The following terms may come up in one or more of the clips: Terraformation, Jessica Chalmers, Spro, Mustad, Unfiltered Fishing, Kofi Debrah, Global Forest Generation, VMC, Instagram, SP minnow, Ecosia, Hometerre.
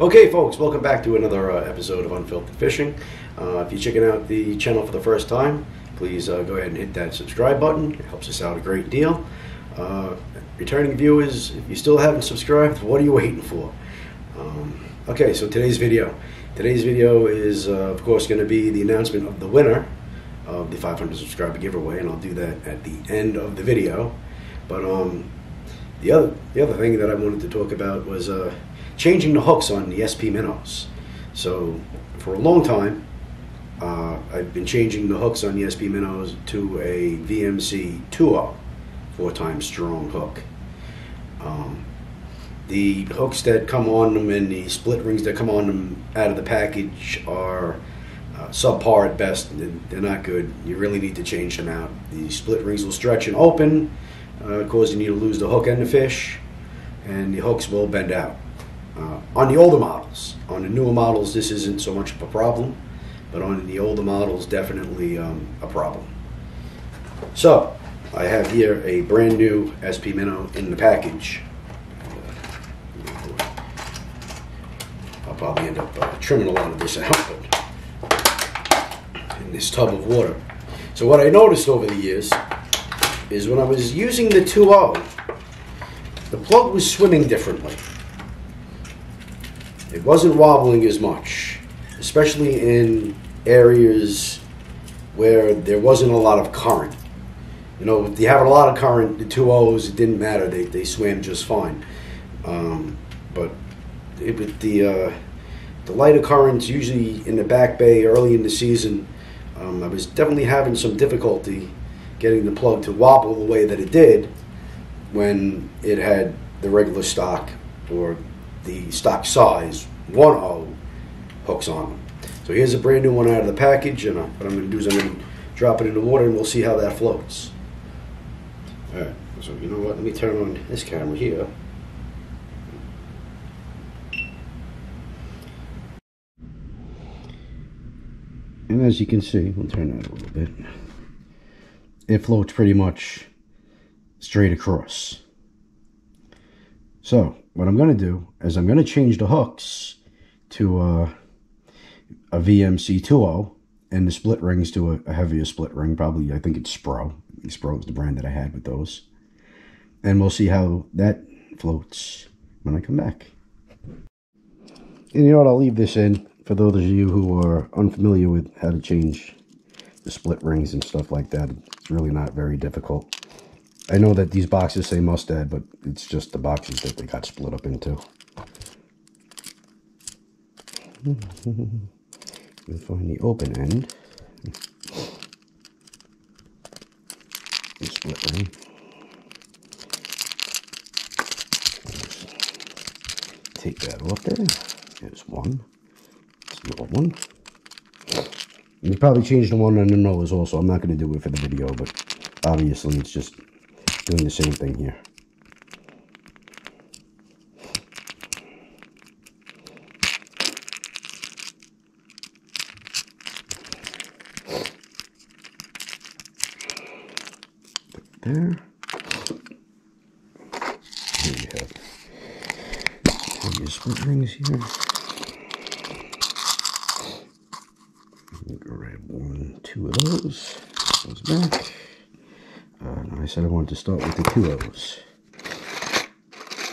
Okay folks, welcome back to another episode of Unfiltered Fishing. If you're checking out the channel for the first time, please go ahead and hit that subscribe button. It helps us out a great deal. Returning viewers, if you still haven't subscribed, what are you waiting for? Okay, so today's video is of course going to be the announcement of the winner of the 500 subscriber giveaway, and I'll do that at the end of the video. But the other thing that I wanted to talk about was changing the hooks on the SP minnows. So for a long time, I've been changing the hooks on the SP minnows to a VMC 2-0, 4x strong hook. The hooks that come on them and the split rings that come on them out of the package are subpar at best. They're not good. You really need to change them out. The split rings will stretch and open, causing you to lose the hook and the fish, and the hooks will bend out. On the older models, on the newer models, this isn't so much of a problem, but on the older models, definitely a problem. So I have here a brand new SP minnow in the package. I'll probably end up trimming a lot of this out in this tub of water. So what I noticed over the years is when I was using the 2-0, the plug was swimming differently. It wasn't wobbling as much, especially in areas where there wasn't a lot of current. You know, if you have a lot of current, the 2-0s, it didn't matter. They swam just fine. But with the lighter currents, usually in the back bay early in the season, I was definitely having some difficulty getting the plug to wobble the way that it did when it had the regular stock or the stock size 1-0 hooks on them. So here's a brand new one out of the package, and what I'm going to do is I'm going to drop it in the water and we'll see how that floats. Alright, so you know what, let me turn on this camera here. And as you can see, we'll turn that a little bit, it floats pretty much straight across. So what I'm going to do is I'm going to change the hooks to a VMC 2-0 and the split rings to a heavier split ring. Probably, I think it's Spro. Spro is the brand that I had with those. And we'll see how that floats when I come back. And you know what, I'll leave this in for those of you who are unfamiliar with how to change the split rings and stuff like that. It's really not very difficult. I know that these boxes say Mustad, but it's just the boxes that they got split up into. We'll find the open end. The split ring. Take that off there. There's one. Small one. You probably change the one on the nose also. I'm not going to do it for the video, but obviously it's just doing the same thing here. Right there. Here we have your split rings here. Grab one, two of those. Goes back. I said I wanted to start with the 2-0s.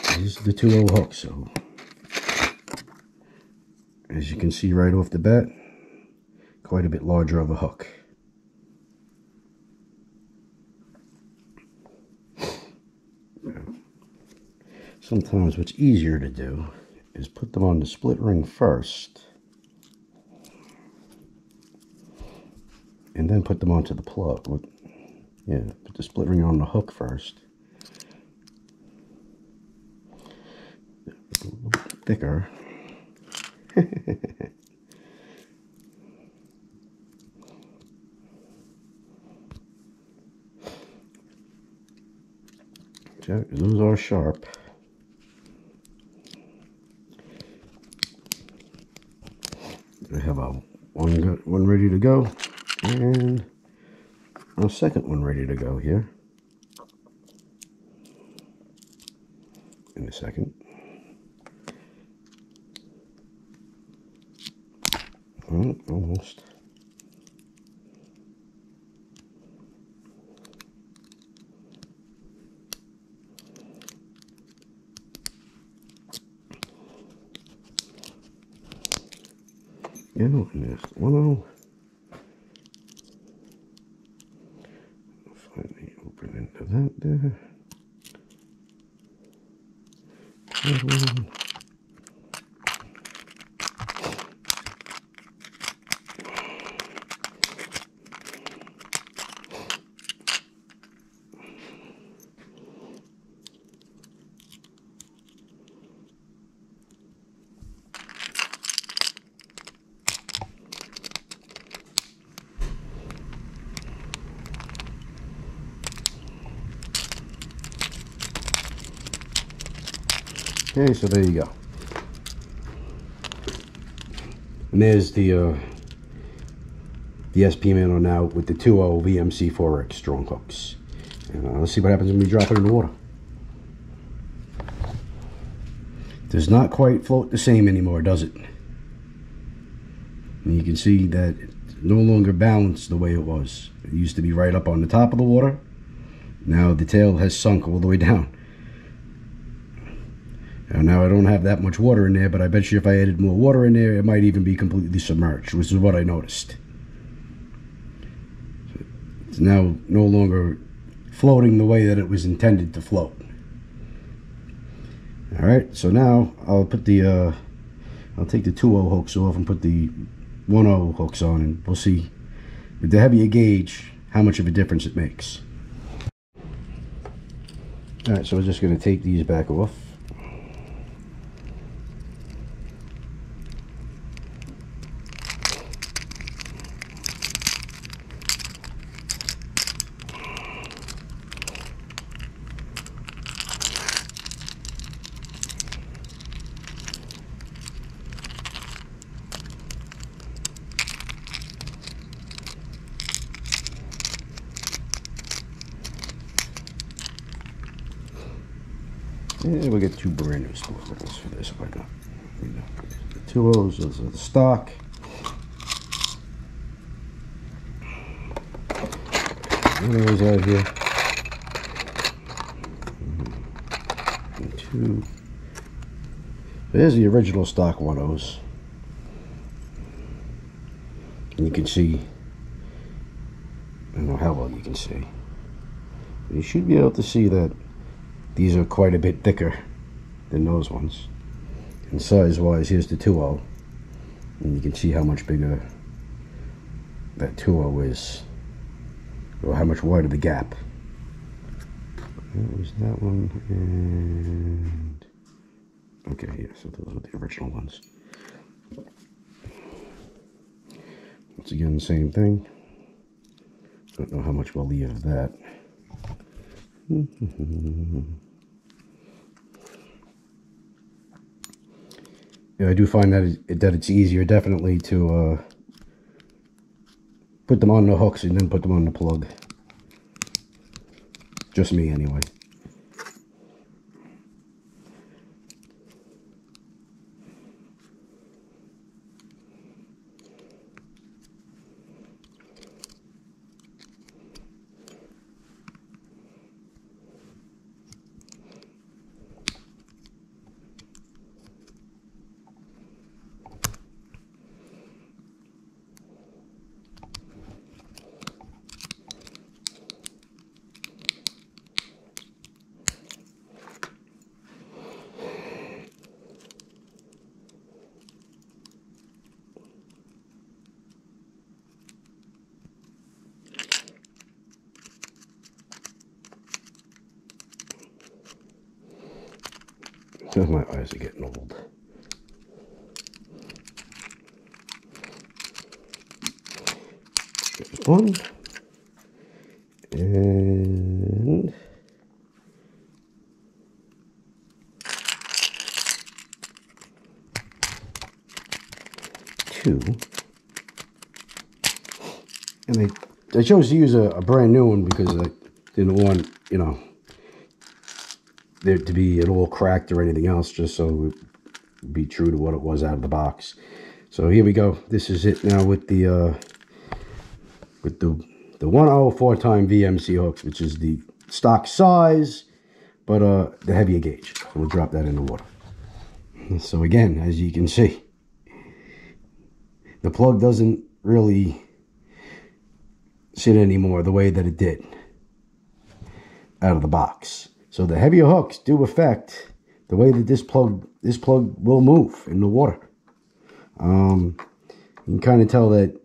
This is the 2-0 hook, so as you can see right off the bat, quite a bit larger of a hook. Sometimes what's easier to do is put them on the split ring first and then put them onto the plug. Yeah, put the split ring on the hook first. A little bit thicker. Those are sharp. I have one ready to go, and our second one ready to go here in a second. Almost. Yeah, look at this. Well, slightly open into that there. Okay, so there you go. And there's the SP minnow now with the 2.0 VMC 4X strong hooks. And let's see what happens when we drop it in the water. Does not quite float the same anymore, does it? And you can see that it's no longer balanced the way it was. It used to be right up on the top of the water. Now the tail has sunk all the way down. Now I don't have that much water in there, but I bet you if I added more water in there, it might even be completely submerged, which is what I noticed. So it's now no longer floating the way that it was intended to float. All right, so now I'll put the, I'll take the 2.0 hooks off and put the 1.0 hooks on, and we'll see with the heavier gauge how much of a difference it makes. All right, so we're just going to take these back off. And we'll get two brand new spro holes for this. Why not? The 2.0s, those are the stock. One of those out here. And two. There's the original stock 1.0s. And you can see, I don't know how well you can see. You should be able to see that. These are quite a bit thicker than those ones. And size-wise, here's the 2.0. And you can see how much bigger that 2.0 is, or how much wider the gap. That was that one, and... Okay, yeah, so those were the original ones. Once again, same thing. Don't know how much we'll leave of that. Yeah, I do find that it's easier, definitely, to put them on the hooks and then put them on the plug. Just me, anyway. My eyes are getting old. There's one. And... two. And I chose to use a brand new one because I didn't want, you know, there to be at all cracked or anything else, just so it would be true to what it was out of the box. So here we go. This is it now with the 104 time VMC hooks, which is the stock size, but the heavier gauge. So we'll drop that in the water. So again, as you can see, the plug doesn't really sit anymore the way that it did out of the box. So the heavier hooks do affect the way that this plug will move in the water. You can kind of tell that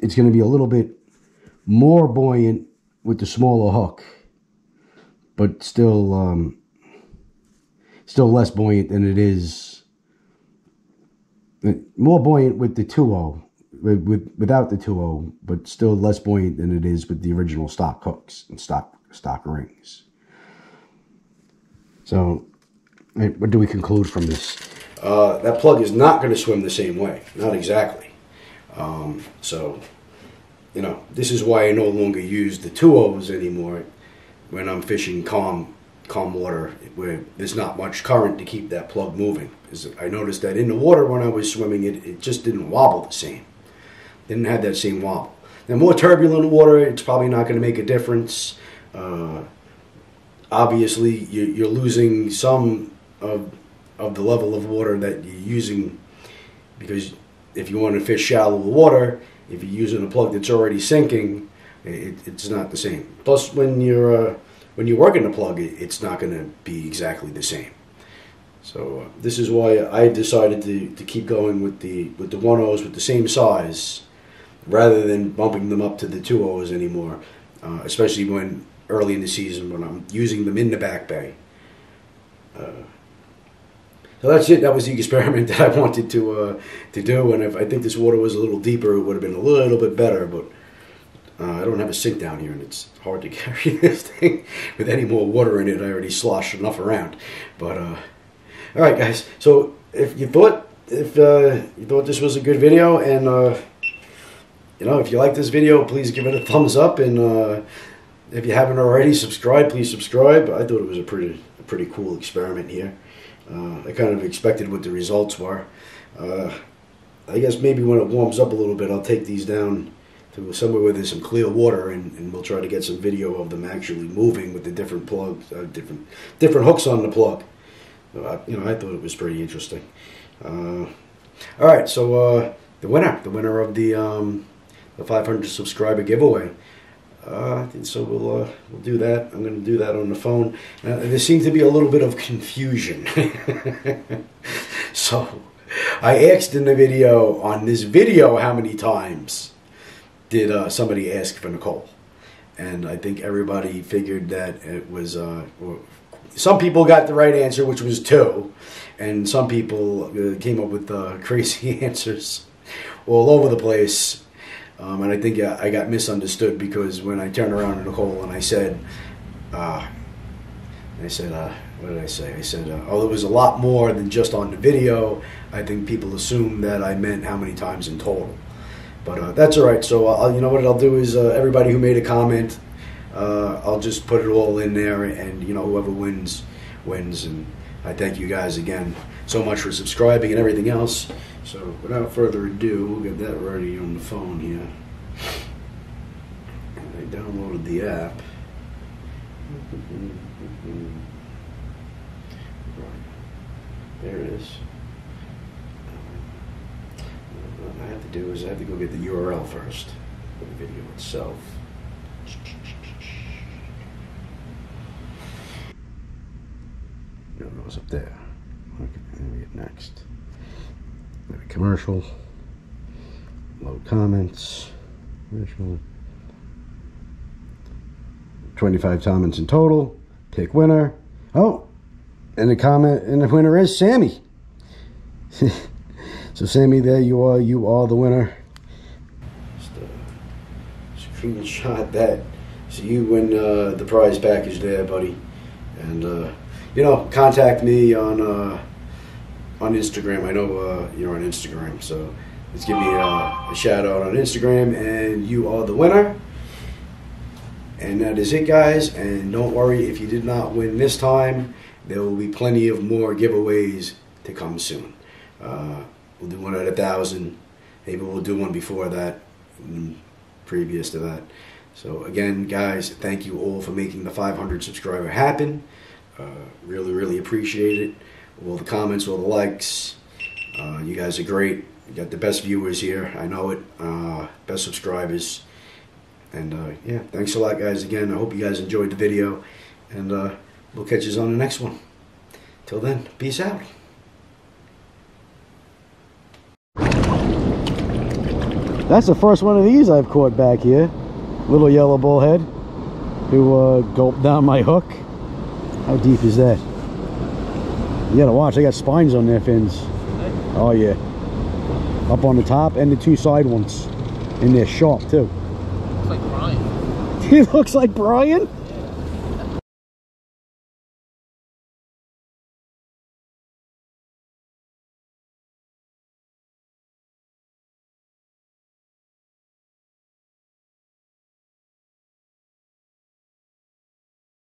it's going to be a little bit more buoyant with the smaller hook, but still still less buoyant than it is, more buoyant with the 2.0 without the 2.0, but still less buoyant than it is with the original stock hooks and stock rings. So what do we conclude from this? That plug is not going to swim the same way, not exactly. So, you know, this is why I no longer use the 2.0s anymore when I'm fishing calm water where there's not much current to keep that plug moving. Because I noticed that in the water when I was swimming, it just didn't wobble the same. Didn't have that same wobble. Now, more turbulent water, it's probably not going to make a difference. Obviously, you're losing some of the level of water that you're using, because if you want to fish shallow water, if you're using a plug that's already sinking, it's not the same. Plus, when you're working the plug, it's not going to be exactly the same. So this is why I decided to keep going with the 1.0s with the same size, rather than bumping them up to the 2.0s anymore, especially when early in the season when I'm using them in the back bay. So that's it. That was the experiment that I wanted to do. And if I think this water was a little deeper, it would have been a little bit better. But I don't have a sink down here, and it's hard to carry this thing with any more water in it. I already sloshed enough around. But all right, guys. So if you thought this was a good video, and you know, if you like this video, please give it a thumbs up. And if you haven't already, subscribe. Please subscribe. I thought it was a pretty cool experiment here. I kind of expected what the results were. I guess maybe when it warms up a little bit, I'll take these down to somewhere where there's some clear water, and we'll try to get some video of them actually moving with the different plugs, different hooks on the plug. You know, I thought it was pretty interesting. All right, so the winner of the 500 subscriber giveaway. I think so. We'll do that. I'm going to do that on the phone. There seems to be a little bit of confusion. So I asked in the video, on this video, how many times did somebody ask for Nicole? And I think everybody figured that it was, some people got the right answer, which was 2. And some people came up with crazy answers all over the place. And I think I got misunderstood, because when I turned around to Nicole and I said, what did I say? I said, oh, there was a lot more than just on the video. I think people assumed that I meant how many times in total. But that's all right. So you know what I'll do is everybody who made a comment, I'll just put it all in there, and you know, whoever wins. And I thank you guys again so much for subscribing and everything else. So without further ado, we'll get that ready on the phone here. And I downloaded the app. There it is. What I have to do is I have to go get the URL first for the video itself. No, it was up there. Okay, let me get next. Maybe commercial, low comments, commercial. 25 comments in total. Pick winner. Oh, and the winner is Sammy. So Sammy, there you are. You are the winner. Just screenshot that. So you win the prize package there, buddy. And you know, contact me on Instagram. I know you're on Instagram, so let's give me a shout out on Instagram, and you are the winner. And that is it, guys. And don't worry, if you did not win this time, there will be plenty of more giveaways to come soon. We'll do one at 1,000. Maybe we'll do one before that and previous to that. So again, guys, thank you all for making the 500 subscriber happen. Really, really appreciate it. All the comments, all the likes. You guys are great. You got the best viewers here. I know it. Best subscribers. And yeah, thanks a lot, guys. Again, I hope you guys enjoyed the video. And we'll catch you on the next one. Till then, peace out. That's the first one of these I've caught back here. Little yellow bullhead who gulped down my hook. How deep is that? You gotta watch, they got spines on their fins. Oh yeah. Up on the top and the two side ones. And they're sharp too. Looks like Brian. He looks like Brian?